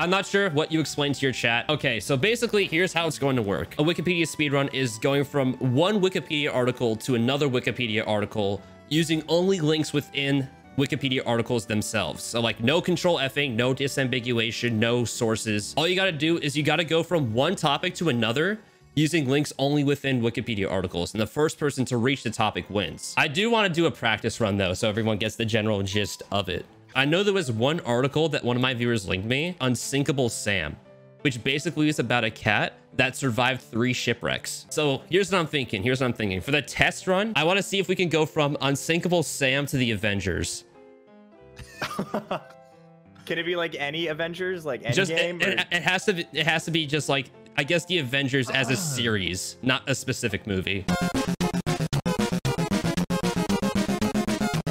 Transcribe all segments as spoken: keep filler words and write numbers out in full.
I'm not sure what you explained to your chat. Okay, so basically here's how it's going to work. A Wikipedia speedrun is going from one Wikipedia article to another Wikipedia article using only links within Wikipedia articles themselves. So like no control F-ing, no disambiguation, no sources. All you gotta do is you gotta go from one topic to another using links only within Wikipedia articles, and the first person to reach the topic wins. I do want to do a practice run though, so everyone gets the general gist of it. I know there was one article that one of my viewers linked me, Unsinkable Sam, which basically is about a cat that survived three shipwrecks. So here's what I'm thinking. Here's what I'm thinking. For the test run, I want to see if we can go from Unsinkable Sam to the Avengers. Can it be like any Avengers, like any just, game? It, or... it has to. Be, it has to be just like, I guess, the Avengers as a series, not a specific movie.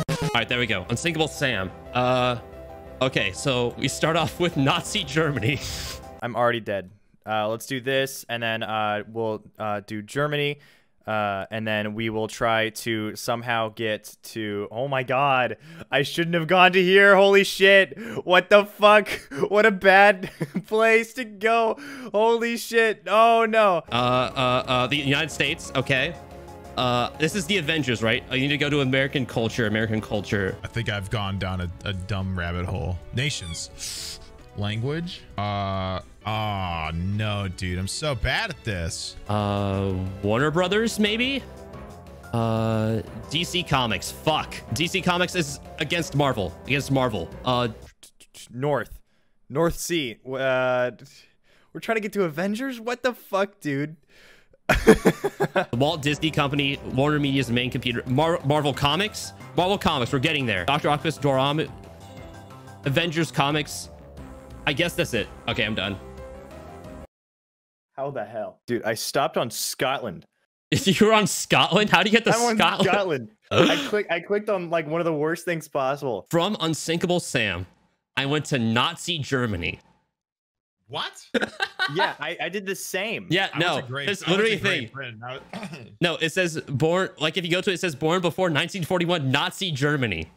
All right, there we go. Unsinkable Sam. Uh, okay, so we start off with Nazi Germany. I'm already dead. Uh, let's do this, and then uh, we'll uh, do Germany, uh, and then we will try to somehow get to... Oh my god, I shouldn't have gone to here. Holy shit. What the fuck? What a bad place to go. Holy shit. Oh no. Uh, uh, uh, the United States, okay. Uh, this is the Avengers, right? I need to go to American culture, American culture. I think I've gone down a, a dumb rabbit hole. Nations. Language. Uh, oh, no, dude. I'm so bad at this. Uh, Warner Brothers, maybe? Uh, D C Comics. Fuck. D C Comics is against Marvel. Against Marvel. Uh, North. North Sea. Uh, we're trying to get to Avengers? What the fuck, dude? The Walt Disney Company, Warner Media's main computer, Mar Marvel Comics, Marvel Comics. We're getting there. Doctor Octopus, Dormammu, Avengers Comics. I guess that's it. Okay, I'm done. How the hell, dude? I stopped on Scotland. You were on Scotland? How do you get to Scotland? I'm on Scotland. I clicked. I clicked on like one of the worst things possible. From Unsinkable Sam, I went to Nazi Germany. What? Yeah, I, I did the same. Yeah, no, it's literally a thing. Was... No, it says born, like if you go to it, it says born before nineteen forty-one, Nazi Germany.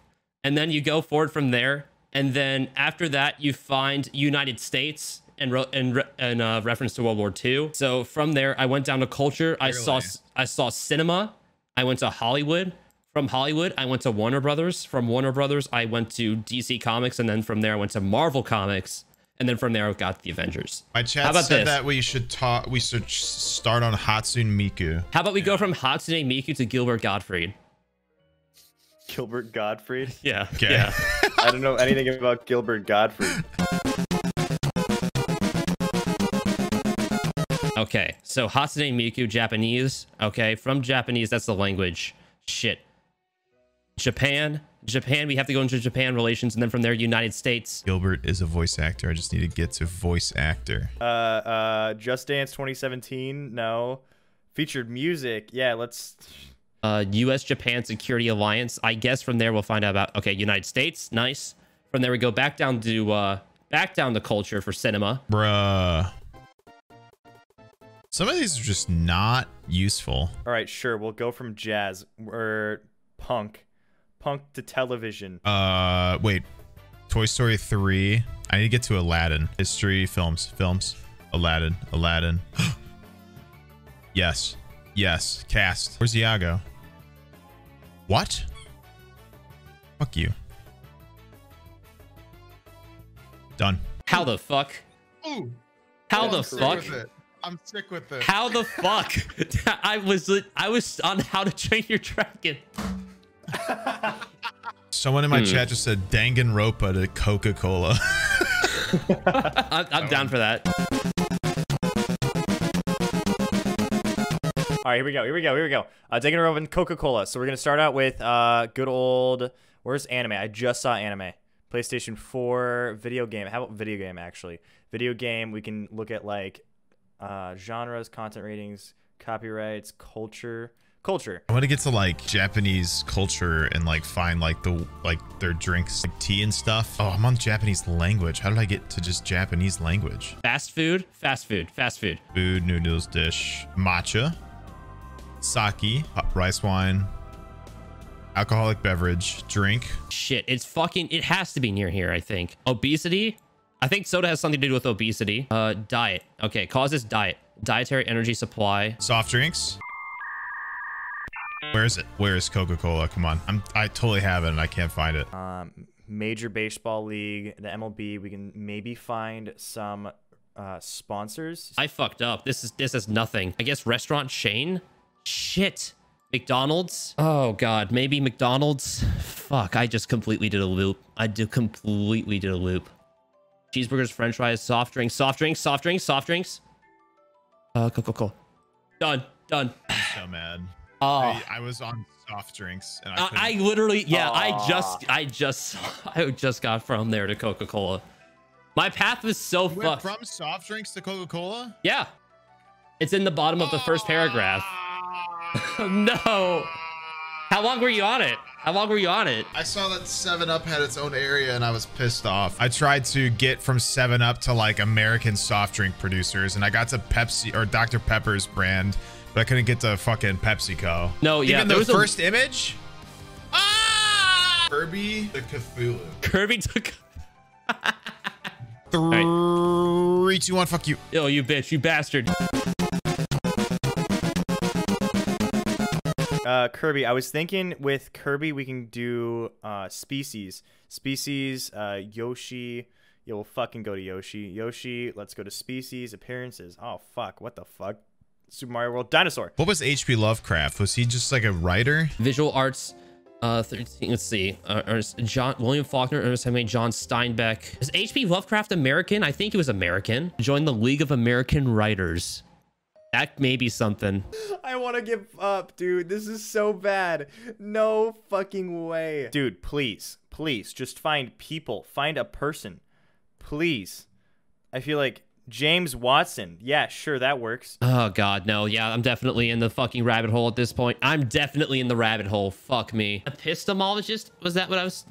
And then you go forward from there. And then after that, you find United States and and and uh, reference to World War Two. So from there, I went down to culture. Really? I saw I saw cinema. I went to Hollywood. From Hollywood, I went to Warner Brothers. From Warner Brothers, I went to D C Comics. And then from there, I went to Marvel Comics. And then from there, I got the Avengers. My chat How about said this? that we should talk. We should start on Hatsune Miku. How about we yeah. go from Hatsune Miku to Gilbert Gottfried? Gilbert Gottfried? Yeah. Okay. Yeah. I don't know anything about Gilbert Gottfried. Okay. So Hatsune Miku, Japanese. Okay. From Japanese, that's the language. Shit. Japan. Japan, we have to go into Japan relations, and then from there, United States. Gilbert is a voice actor. I just need to get to voice actor. Uh, uh, Just Dance twenty seventeen. No. Featured music. Yeah, let's. Uh, U S Japan Security Alliance. I guess from there we'll find out about. Okay, United States. Nice. From there we go back down to uh, back down to culture for cinema. Bruh. Some of these are just not useful. All right, sure. We'll go from jazz or punk. Punk to television. Uh, wait. Toy Story three. I need to get to Aladdin. History, films, films. Aladdin, Aladdin. Yes. Yes. Cast. Where's Iago? What? Fuck you. Done. How the fuck? Ooh. How the fuck? I'm sick with this. How the fuck? I was I was on How to Train Your Dragon. Someone in my hmm. chat just said Danganronpa to Coca-Cola. I'm, I'm down for that. All right, here we go. Here we go. Here we go. Uh, Danganronpa and Coca-Cola. So we're going to start out with uh, good old... Where's anime? I just saw anime. PlayStation four, video game. How about video game, actually? Video game, we can look at like uh, genres, content ratings, copyrights, culture... Culture. I want to get to like Japanese culture and like find like the like their drinks, like tea and stuff. Oh, I'm on Japanese language. How did I get to just Japanese language? Fast food, fast food, fast food. Food, noodles, dish, matcha, sake, rice wine, alcoholic beverage, drink. Shit, it's fucking. It has to be near here, I think. Obesity, I think soda has something to do with obesity. Uh, diet. Okay, causes diet. Dietary energy supply. Soft drinks. Where is it? Where is Coca-Cola? Come on. I'm, I totally have it and I can't find it. Um, Major Baseball League, the M L B. We can maybe find some uh, sponsors. I fucked up. This is, this is nothing. I guess restaurant chain? Shit. McDonald's? Oh God, maybe McDonald's? Fuck, I just completely did a loop. I did completely did a loop. Cheeseburgers, french fries, soft drinks, soft drinks, soft drinks, soft drinks. Uh, Coca-Cola. Done, done. I'm so mad. Oh. I, I was on soft drinks. And I, uh, I literally, yeah, Aww. I just, I just, I just got from there to Coca-Cola. My path was so you fucked. Went from soft drinks to Coca-Cola? Yeah. It's in the bottom of the first paragraph. No. How long were you on it? How long were you on it? I saw that seven up had its own area and I was pissed off. I tried to get from seven up to like American soft drink producers and I got to Pepsi or Doctor Pepper's brand, but I couldn't get to fucking PepsiCo. No, yeah. Even the first a... image? Ah! Kirby to Cthulhu. Kirby to Three, two, one, fuck you. Yo, you bitch, you bastard. Uh, Kirby, I was thinking with Kirby, we can do uh, species. Species, uh, Yoshi. Yeah, we'll fucking go to Yoshi. Yoshi, let's go to species, appearances. Oh, fuck. What the fuck? Super Mario World, dinosaur. What was H P Lovecraft? Was he just like a writer? Visual arts, uh, thirteen, let's see. Uh, Ernest, John William Faulkner, Ernest Hemingway, John Steinbeck. Is H P Lovecraft American? I think he was American. Joined the League of American Writers. That may be something. I want to give up, dude. This is so bad. No fucking way. Dude, please, please just find people. Find a person. Please. I feel like James Watson. Yeah, sure, that works. Oh, God, no. Yeah, I'm definitely in the fucking rabbit hole at this point. I'm definitely in the rabbit hole. Fuck me. Epistemologist? Was that what I was...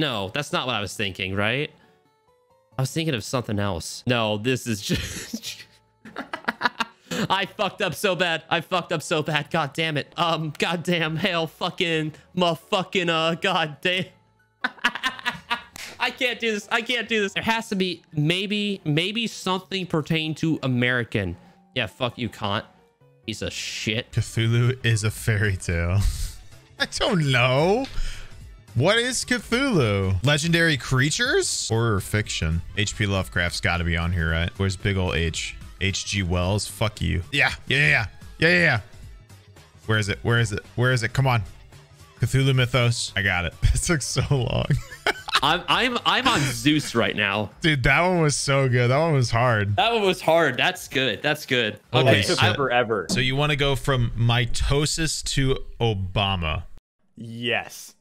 No, that's not what I was thinking, right? I was thinking of something else. No, this is just... I fucked up so bad. I fucked up so bad. God damn it. Um, goddamn hell fucking motherfucking uh goddamn. I can't do this. I can't do this. There has to be maybe, maybe something pertained to American. Yeah, fuck you, Kant. Piece of shit. Cthulhu is a fairy tale. I don't know. What is Cthulhu? Legendary creatures? Horror fiction. H P Lovecraft's gotta be on here, right? Where's big ol' H? H G Wells, fuck you. Yeah, yeah, yeah, yeah, yeah, yeah. Where is it? Where is it? Where is it? Come on, Cthulhu Mythos. I got it. That took so long. I'm, I'm, I'm on Zeus right now. Dude, that one was so good. That one was hard. That one was hard. That's good. That's good. Okay, forever. So you want to go from mitosis to Obama? Yes.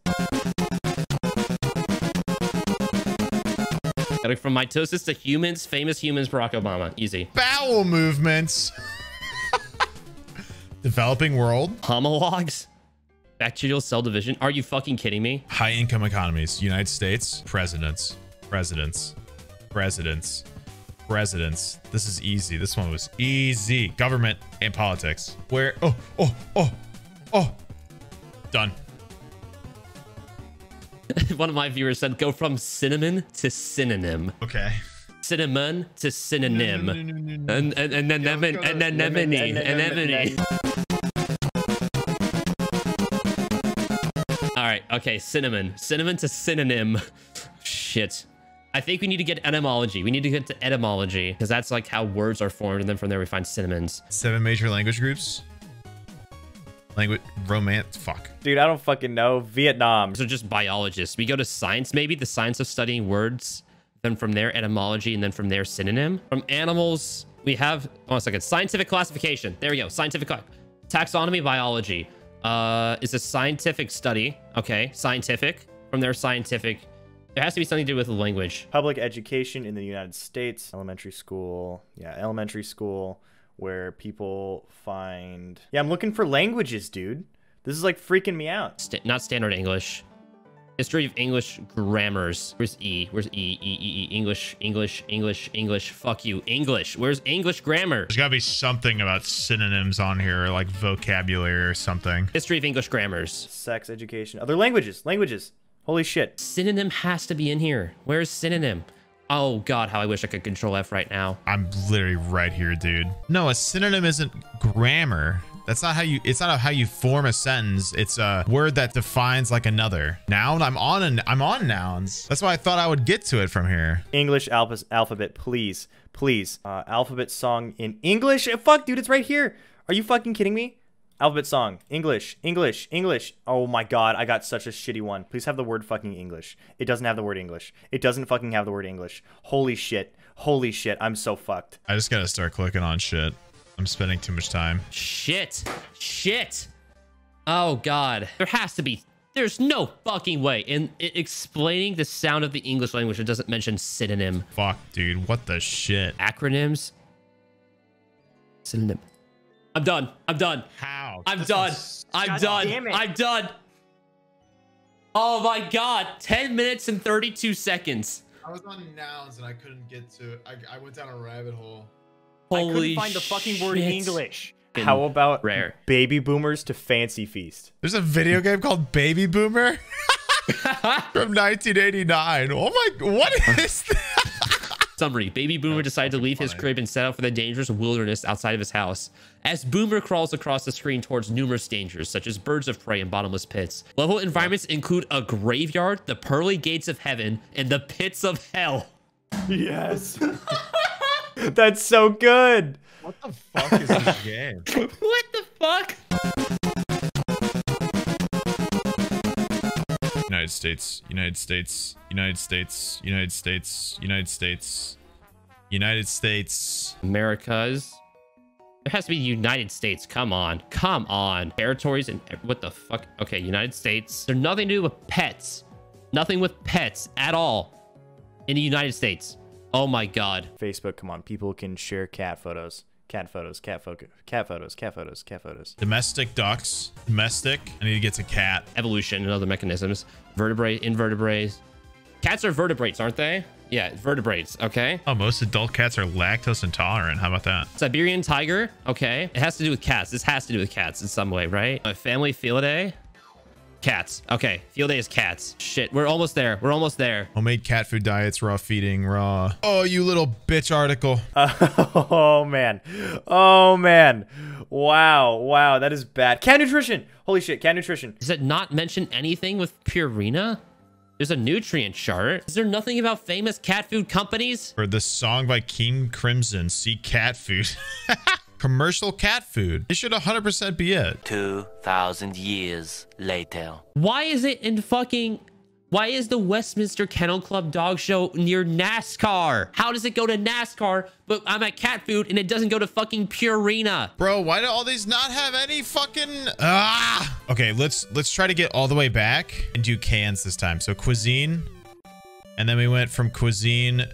From mitosis to humans, famous humans, Barack Obama. Easy. Bowel movements. Developing world. Homologs. Bacterial cell division. Are you fucking kidding me? High income economies. United States. Presidents. Presidents. Presidents. Presidents. This is easy. This one was easy. Government and politics. Where? Oh, oh, oh, oh. Done. One of my viewers said, go from cinnamon to synonym. Okay. Cinnamon to synonym. And and then lemon, and then lemon, and then all right. Okay. Cinnamon. Cinnamon to synonym. Shit. I think we need to get etymology. We need to get to etymology because that's like how words are formed. And then from there we find synonyms. Seven major language groups. Language, romance, fuck. Dude, I don't fucking know. Vietnam. So just biologists. We go to science, maybe the science of studying words. Then from there, etymology, and then from there, synonym. From animals, we have, oh, a second, scientific classification. There we go. Scientific class. Taxonomy, biology. Uh, is a scientific study. Okay, scientific. From there, scientific. There has to be something to do with the language. Public education in the United States. Elementary school. Yeah, elementary school. Where people find... Yeah, I'm looking for languages, dude. This is like freaking me out. St not standard English. History of English grammars. Where's E? Where's E? E, E, E. English, English, English, English. Fuck you. English. Where's English grammar? There's gotta be something about synonyms on here, like vocabulary or something. History of English grammars. Sex education. Other languages. Languages. Holy shit. Synonym has to be in here. Where's synonym? Oh God, how I wish I could control F right now. I'm literally right here, dude. No, a synonym isn't grammar. That's not how you, it's not how you form a sentence. It's a word that defines like another noun. I'm on an, I'm on nouns. That's why I thought I would get to it from here. English alpha, alphabet, please, please. Uh, alphabet song in English. Fuck, dude, it's right here. Are you fucking kidding me? Alphabet song, English, English, English. Oh my God, I got such a shitty one. Please have the word fucking English. It doesn't have the word English. It doesn't fucking have the word English. Holy shit, holy shit, I'm so fucked. I just gotta start clicking on shit. I'm spending too much time. Shit. Shit. Oh, God. There has to be. There's no fucking way. In explaining the sound of the English language, it doesn't mention synonym. Fuck, dude. What the shit? Acronyms. Synonym. I'm done. I'm done. How? I'm done. I'm done. I'm done. Oh, my God. ten minutes and thirty-two seconds. I was on nouns and I couldn't get to it. I, I went down a rabbit hole. Holy I couldn't find the fucking shit. Word English. How about rare baby boomers to fancy feast? There's a video game called Baby Boomer from nineteen eighty-nine. Oh my, what is that? Summary, Baby Boomer That's decided to leave funny. his crib and set out for the dangerous wilderness outside of his house. As Boomer crawls across the screen towards numerous dangers, such as birds of prey and bottomless pits. Level environments include a graveyard, the pearly gates of heaven, and the pits of hell. Yes. That's so good. What the fuck is this game? What the fuck? United States, United States, United States, United States, United States, United States. Americas. There has to be United States. Come on. Come on. Territories and what the fuck? Okay, United States. There's nothing to do with pets. Nothing with pets at all in the United States. Oh my God. Facebook, come on. People can share cat photos. Cat photos, cat photos, cat photos, cat photos, cat photos. Domestic ducks. Domestic. I need to get to cat. Evolution and other mechanisms. Vertebrae, invertebrates. Cats are vertebrates, aren't they? Yeah, vertebrates. Okay. Oh, most adult cats are lactose intolerant. How about that? Siberian tiger. Okay. It has to do with cats. This has to do with cats in some way, right? My family Felidae. Cats. Okay. Field day is cats. Shit. We're almost there. We're almost there. Homemade cat food diets, raw feeding, raw. Oh, you little bitch article. Uh, oh, man. Oh, man. Wow. Wow. That is bad. Cat nutrition. Holy shit. Cat nutrition. Does it not mention anything with Purina? There's a nutrient chart. Is there nothing about famous cat food companies? For the song by King Crimson, see cat food. Commercial cat food. It should one hundred percent be it. two thousand years later. Why is it in fucking... Why is the Westminster Kennel Club dog show near NASCAR? How does it go to NASCAR, but I'm at cat food and it doesn't go to fucking Purina? Bro, why do all these not have any fucking... Ah! Okay, let's let's try to get all the way back and do cans this time. So cuisine. And then we went from cuisine...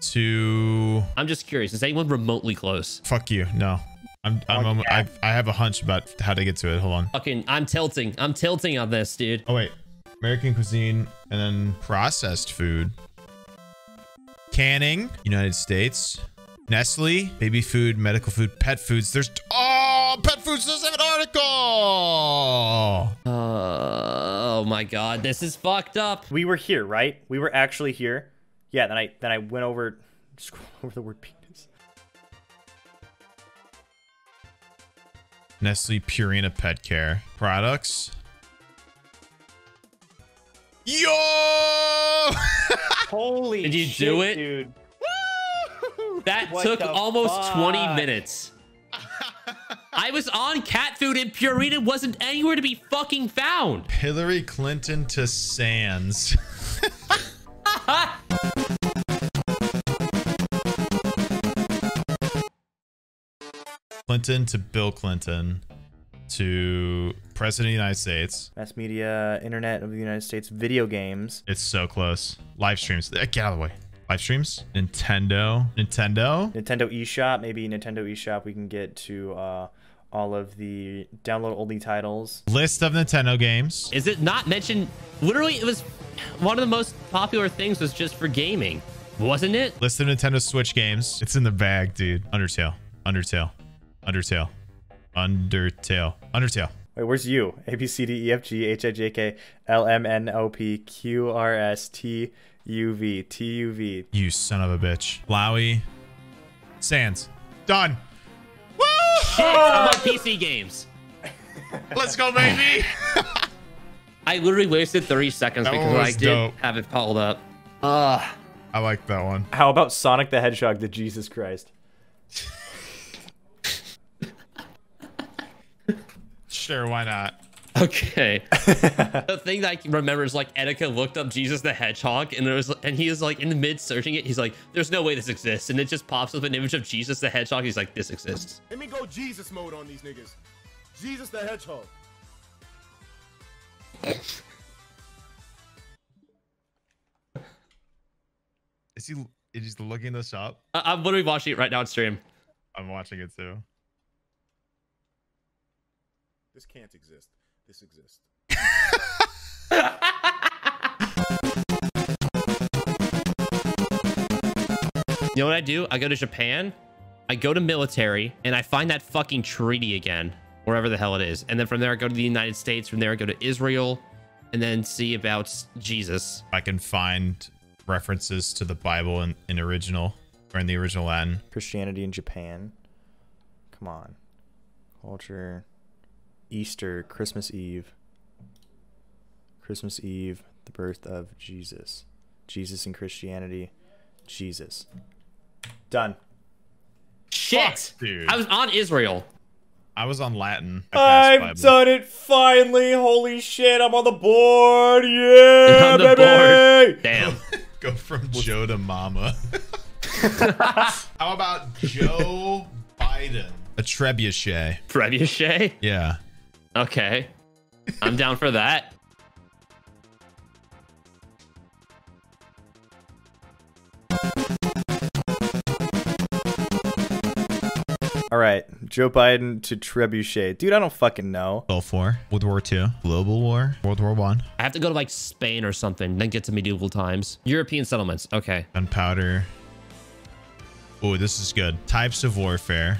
to I'm just curious, is anyone remotely close? Fuck you. No, i'm i'm okay. I, I have a hunch about how to get to it. Hold on. Fucking i'm tilting i'm tilting on this, dude. Oh wait, American cuisine and then processed food, canning, United States, Nestle, baby food, medical food, pet foods. There's oh pet foods doesn't have an article. Uh, oh my God, this is fucked up. We were here, right? We were actually here. Yeah, then I then I went over, scroll over the word penis. Nestle Purina Pet Care products. Yo! Holy shit! Did you shit, do it, dude? Woo! That what took almost fuck? twenty minutes. I was on cat food and Purina wasn't anywhere to be fucking found. Hillary Clinton to Sands. Clinton to Bill Clinton to President of the United States. Mass media, internet of the United States, video games. It's so close. Live streams. Get out of the way. Live streams. Nintendo. Nintendo. Nintendo eShop. Maybe Nintendo eShop. We can get to uh, all of the download only titles. List of Nintendo games. Is it not mentioned? Literally, it was one of the most popular things was just for gaming, wasn't it? List of Nintendo Switch games. It's in the bag, dude. Undertale. Undertale. Undertale. Undertale. Undertale. Wait, where's you? A B C D E F G H I J K L M N O P Q R S T U V. T U V. You son of a bitch. Lowy. Sands. Done. Woo! Shit, I'm on P C games. Let's go, baby. I literally wasted thirty seconds that because I did dope. have it pulled up. Ugh. I like that one. How about Sonic the Hedgehog to Jesus Christ? Sure, why not? Okay. The thing that I can remember is like Etika looked up Jesus the Hedgehog, and there was, and he is like in the mid searching it. He's like, "There's no way this exists," and it just pops up an image of Jesus the Hedgehog. He's like, "This exists." Let me go Jesus mode on these niggas. Jesus the Hedgehog. Is he? Is he looking this up? I I'm literally watching it right now on stream. I'm watching it too. This can't exist. This exists. You know what I do? I go to Japan. I go to military, and I find that fucking treaty again. Wherever the hell it is. And then from there, I go to the United States. From there, I go to Israel and then see about Jesus. I can find references to the Bible in, in original or in the original Latin. Christianity in Japan. Come on. Culture. Easter. Christmas Eve. Christmas Eve. The birth of Jesus. Jesus in Christianity. Jesus. Done. Shit. Fuck, dude. I was on Israel. I was on Latin. I've done it finally. Holy shit. I'm on the board. Yeah, the baby. Board. Damn. Go from Joe to mama. How about Joe Biden? A trebuchet. Trebuchet? Yeah. Okay. I'm down for that. All right, Joe Biden to trebuchet. Dude, I don't fucking know. Gulf War, World War Two, Global War, World War One. I. I have to go to like Spain or something, then get to medieval times. European settlements, okay. Gunpowder. Oh, this is good. Types of warfare.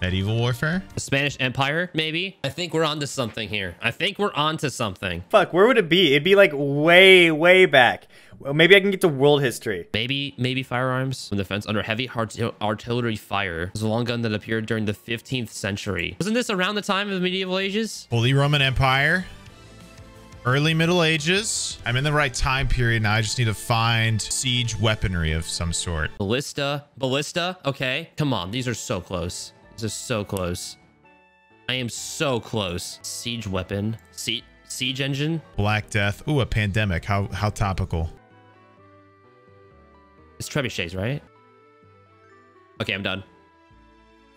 Medieval warfare? The Spanish Empire, maybe? I think we're onto something here. I think we're onto something. Fuck, where would it be? It'd be like way, way back. Well, maybe I can get to world history. Maybe, maybe firearms from the fence under heavy artillery fire. It was a long gun that appeared during the fifteenth century. Wasn't this around the time of the medieval ages? Holy Roman Empire, early Middle Ages. I'm in the right time period now. I just need to find siege weaponry of some sort. Ballista, ballista. Okay, come on. These are so close. These are so close. I am so close. Siege weapon, siege, siege engine. Black Death. Ooh, a pandemic. How, how topical. It's trebuchets, right? Okay, I'm done.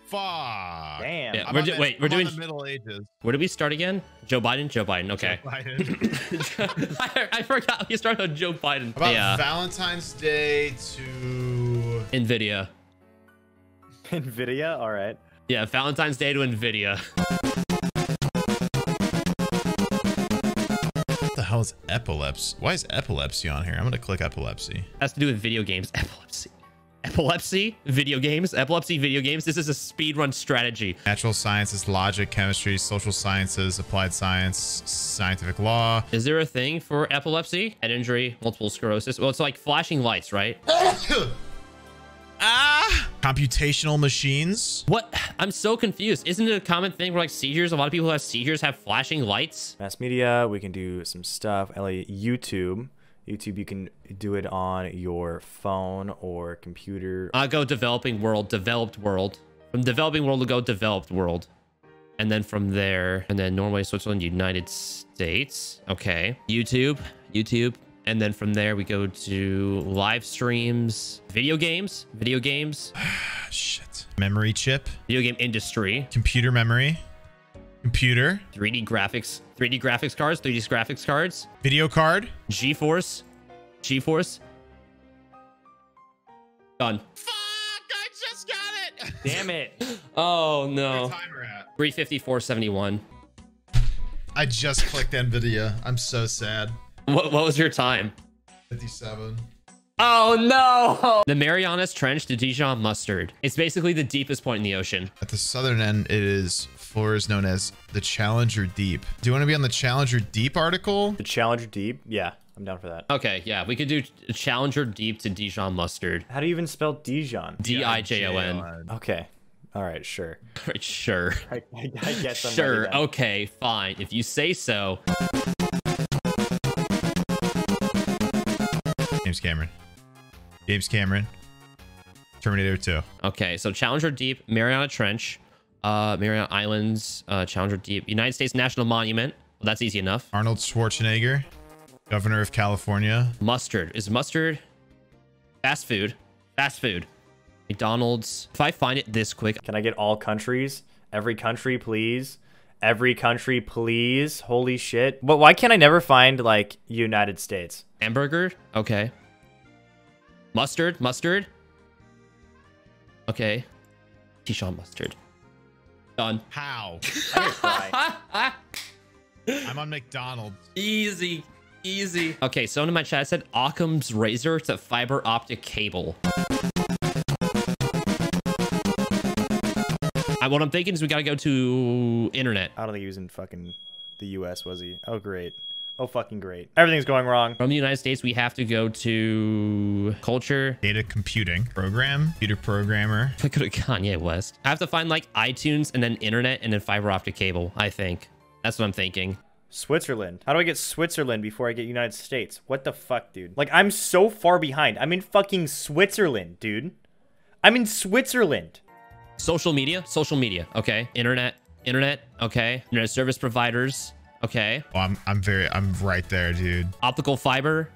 Fuck. Damn. Yeah, we're do, wait, I'm we're doing the Middle Ages. Where did we start again? Joe Biden. Joe Biden. Okay. Joe Biden. I, I forgot we started on Joe Biden. About yeah. Valentine's Day to NVIDIA. NVIDIA. All right. Yeah, Valentine's Day to NVIDIA. How is epilepsy? Why is epilepsy on here? I'm gonna click epilepsy. It has to do with video games. Epilepsy, epilepsy, video games, epilepsy, video games. This is a speedrun strategy. Natural sciences, logic, chemistry, social sciences, applied science, scientific law. Is there a thing for epilepsy? Head injury, multiple sclerosis. Well, it's like flashing lights, right? Ah! Computational machines. What? I'm so confused. Isn't it a common thing where like seizures, a lot of people who have seizures have flashing lights? Mass media, we can do some stuff. L A, YouTube. YouTube, you can do it on your phone or computer. I'll go developing world, developed world. From developing world, we'll go developed world. And then from there, and then Norway, Switzerland, United States. Okay. YouTube, YouTube. And then from there, we go to live streams, video games, video games. Shit. Memory chip. Video game industry. Computer memory. Computer. three D graphics. three D graphics cards. three D graphics cards. Video card. GeForce. GeForce. Done. Fuck! I just got it! Damn it. Oh, no. Where's timer at? three fifty-four seventy-one. I just clicked NVIDIA. I'm so sad. What, what was your time? fifty-seven. Oh, no. The Marianas Trench to Dijon mustard. It's basically the deepest point in the ocean. At the southern end, it is floor is known as the Challenger Deep. Do you want to be on the Challenger Deep article? The Challenger Deep? Yeah. I'm down for that. Okay, yeah, we could do Challenger Deep to Dijon mustard. How do you even spell Dijon? D I J O N. Okay. All right, sure. All right, sure. I, I, I guess sure. Then. Okay, fine. If you say so. James Cameron. James Cameron. Terminator two. Okay, so Challenger Deep, Mariana Trench, uh, Mariana Islands, uh, Challenger Deep, United States National Monument. Well, that's easy enough. Arnold Schwarzenegger, governor of California. Mustard. Is mustard fast food? Fast food. McDonald's. If I find it this quick. Can I get all countries? Every country, please. Every country, please. Holy shit. But why can't I never find, like, United States? Hamburger? Okay. Mustard? Mustard? Okay. Dijon mustard. Done. How? I'm on McDonald's. Easy. Easy. Okay, someone in my chat said Occam's razor. It's a fiber optic cable. I, what I'm thinking is we gotta go to internet. I don't think he was in fucking the U S, was he? Oh, great. Oh, fucking great. Everything's going wrong. From the United States, we have to go to culture. Data computing. Program. Computer programmer. I could have Kanye West. I have to find like iTunes and then internet and then fiber optic cable, I think. That's what I'm thinking. Switzerland. How do I get Switzerland before I get United States? What the fuck, dude? Like, I'm so far behind. I'm in fucking Switzerland, dude. I'm in Switzerland. Social media, social media, okay. Internet, internet, okay. Internet service providers, okay. Oh, I'm, I'm very, I'm right there, dude. Optical fiber,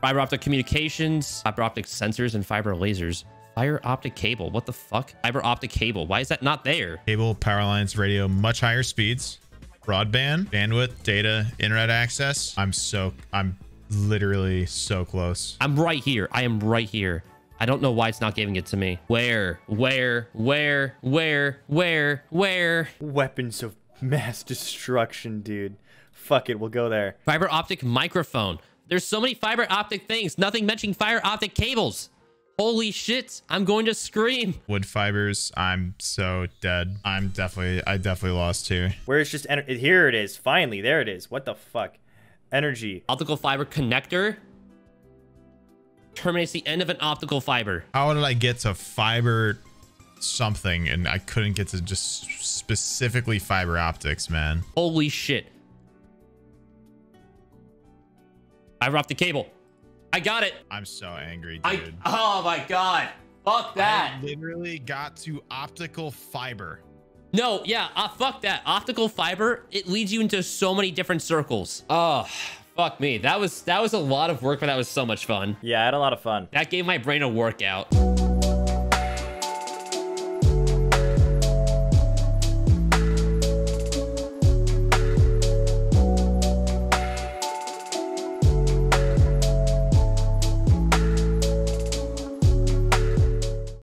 fiber optic communications, fiber optic sensors, and fiber lasers. Fiber optic cable, what the fuck? Fiber optic cable, why is that not there? Cable, power lines, radio, much higher speeds. Broadband, bandwidth, data, internet access. I'm so, I'm literally so close. I'm right here, I am right here. I don't know why it's not giving it to me. Where? Where? Where? Where? Where? Where? Weapons of mass destruction, dude. Fuck it, we'll go there. Fiber optic microphone. There's so many fiber optic things. Nothing mentioning fiber optic cables. Holy shit, I'm going to scream. Wood fibers, I'm so dead. I'm definitely, I definitely lost here. Where it's just, here it is, finally, there it is. What the fuck? Energy. Optical fiber connector. Terminates the end of an optical fiber. How did I get to fiber something and I couldn't get to just specifically fiber optics, man? Holy shit. I robbed the cable. I got it. I'm so angry, dude. I, oh my God. Fuck that. I literally got to optical fiber. No, yeah, uh, fuck that. Optical fiber, it leads you into so many different circles. Oh. Fuck me, that was that was a lot of work, but that was so much fun. Yeah, I had a lot of fun. That gave my brain a workout.